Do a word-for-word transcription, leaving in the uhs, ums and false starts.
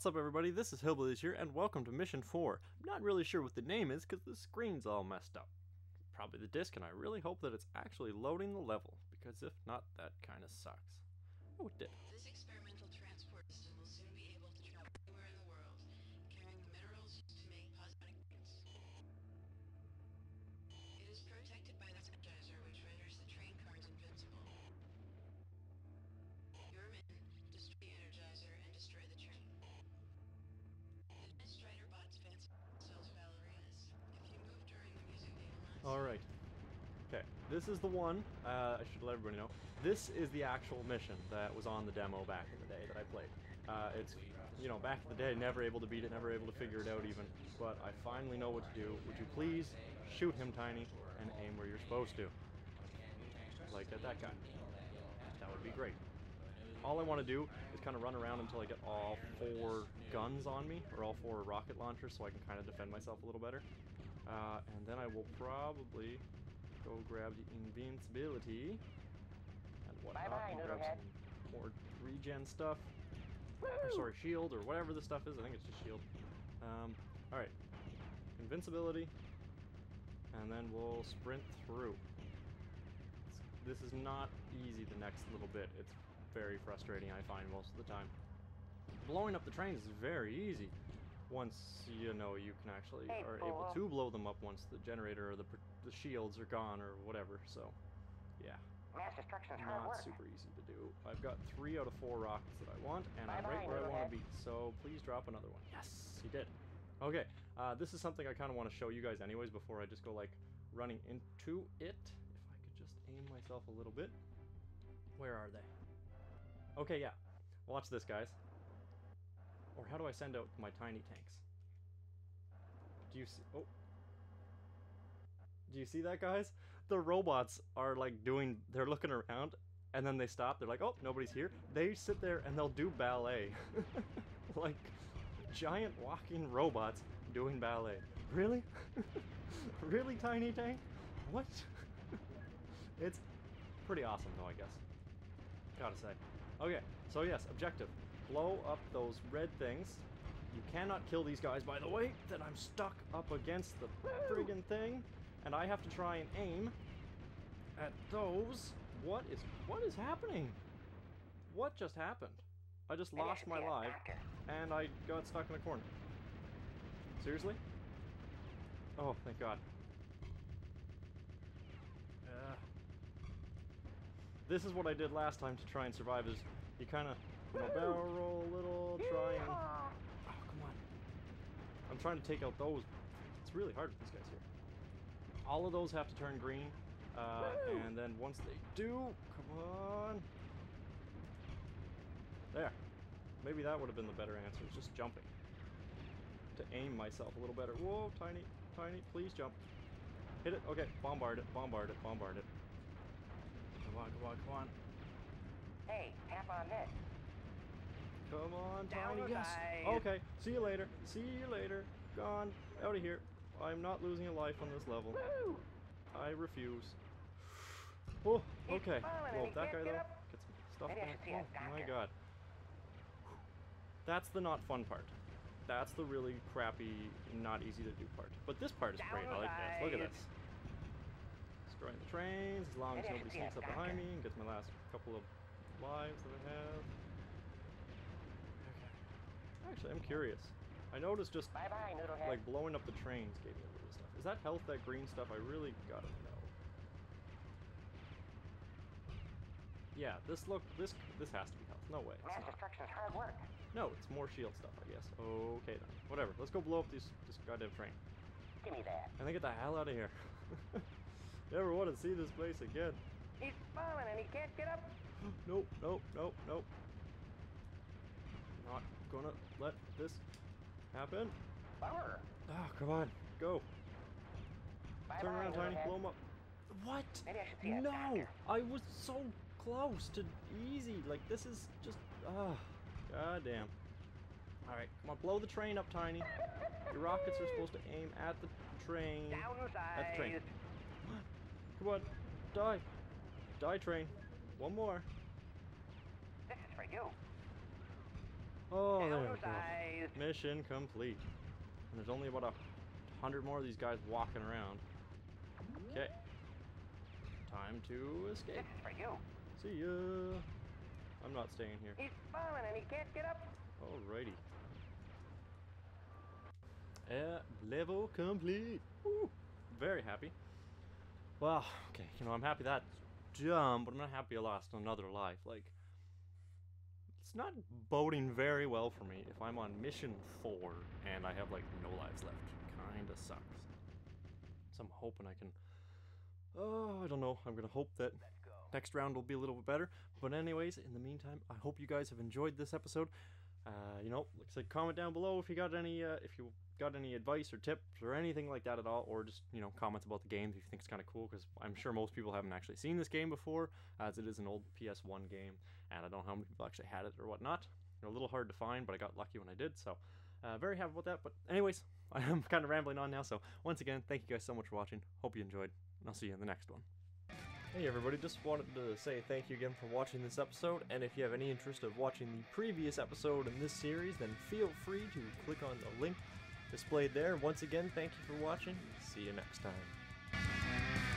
What's up everybody, this is Hillbillies here and welcome to Mission four. I'm not really sure what the name is because the screen's all messed up. Probably the disc, and I really hope that it's actually loading the level, because if not, that kind of sucks. Oh, it did. This experimental transport system will soon be able to travel anywhere in the world, carrying the minerals used to make positronic beams. It is protected by this Energizer, which renders the train cars invincible. Your men, destroy the Energizer and destroy the train. The Destroyer bots fence themselves Valerius. If you move during the music, they will not. Alright. Okay, this is the one, uh, I should let everybody know. This is the actual mission that was on the demo back in the day that I played. Uh, it's, you know, back in the day, never able to beat it, never able to figure it out even. But I finally know what to do. Would you please shoot him, Tiny, and aim where you're supposed to? Like at that guy. That would be great. All I want to do is kind of run around until I get all four guns on me, or all four rocket launchers, so I can kind of defend myself a little better. Uh, and then I will probably go grab the invincibility, and whatnot, bye bye, grab some head. more regen stuff, or sorry, shield, or whatever the stuff is. I think it's just shield. Um, Alright, invincibility, and then we'll sprint through. It's, this is not easy the next little bit. It's very frustrating, I find, most of the time. Blowing up the trains is very easy once, you know, you can actually hey, are cool. able to blow them up once the generator or the, the shields are gone or whatever, so yeah. Mass destruction's hard work. Not super easy to do. I've got three out of four rockets that I want, and bye I'm bye, right where I want to be, so please drop another one. Yes, he did. Okay, uh, this is something I kind of want to show you guys anyways before I just go, like, running into it. If I could just aim myself a little bit. Where are they? Okay, yeah. Watch this, guys. Or how do I send out my tiny tanks? Do you see... Oh. Do you see that, guys? The robots are, like, doing... They're looking around, and then they stop. They're like, oh, nobody's here. They sit there, and they'll do ballet. Like, giant walking robots doing ballet. Really? Really, Tiny Tank? What? It's pretty awesome, though, I guess. Gotta say. Okay, so yes, objective. Blow up those red things. You cannot kill these guys, by the way. Then I'm stuck up against the friggin' thing. And I have to try and aim at those. What is what is happening? What just happened? I just lost my life, and I got stuck in a corner. Seriously? Oh, thank God. Uh... This is what I did last time to try and survive, is you kind of, you know, barrel roll a little, try and... Oh, come on. I'm trying to take out those. It's really hard with these guys here. All of those have to turn green, uh, and then once they do, come on. There. Maybe that would have been the better answer, is just jumping. To aim myself a little better. Whoa, Tiny, Tiny, please jump. Hit it. Okay, bombard it, bombard it, bombard it. Come on, come on, come on. Hey, tap on this. Come on, Tiny. Yes. Okay, see you later. See you later. Gone. Out of here. I'm not losing a life on this level. Woo. I refuse. Oh, okay. Well, that guy, though, get some stuff back. Oh, my God. That's the not fun part. That's the really crappy, not easy to do part. But this part is great. I like this. Look at this. Destroying the trains, as long as nobody sneaks up behind me and gets my last couple of lives that I have. Okay. Actually, I'm curious. I noticed just, bye bye, like, blowing up the trains gave me a little stuff. Is that health, that green stuff? I really gotta know. Yeah, this look, this this has to be health. No way. Mass destruction is hard work. No, it's more shield stuff, I guess. Okay, then. Whatever. Let's go blow up this, this goddamn train. Give me that. And then get the hell out of here. Never want to see this place again. He's falling and he can't get up. Nope, nope, nope, nope. Not gonna let this happen. Bummer. Oh, come on. Go. Bye Turn bye, around, Tiny. Ahead. Blow him up. What? Maybe I should see no! I was so close to easy. Like, this is just... Ah. Uh, God damn. Alright, come on. Blow the train up, Tiny. Your rockets are supposed to aim at the train. Downside. At the train. Come on, die. Die, train. One more. This is for you. Oh, there we go. Mission complete. And there's only about a hundred more of these guys walking around. Okay. Time to escape. This is for you. See ya. I'm not staying here. He's falling and he can't get up. Alrighty. Uh, level complete. Woo. Very happy. Well, okay, you know, I'm happy that's done, but I'm not happy I lost another life. Like, it's not boding very well for me if I'm on mission four and I have, like, no lives left. Kinda sucks. So I'm hoping I can... Oh, I don't know. I'm gonna hope that next round will be a little bit better. But anyways, in the meantime, I hope you guys have enjoyed this episode. Uh, you know, like I said, comment down below if you got any, uh, if you got any advice or tips or anything like that at all, or just, you know, comments about the game if you think it's kind of cool, because I'm sure most people haven't actually seen this game before, as it is an old P S one game, and I don't know how many people actually had it or whatnot. They're a little hard to find, but I got lucky when I did, so uh, very happy about that. But anyways, I am kind of rambling on now, so once again, thank you guys so much for watching. Hope you enjoyed, and I'll see you in the next one. Hey everybody, just wanted to say thank you again for watching this episode, and if you have any interest of watching the previous episode in this series, then feel free to click on the link displayed there. Once again, thank you for watching. See you next time.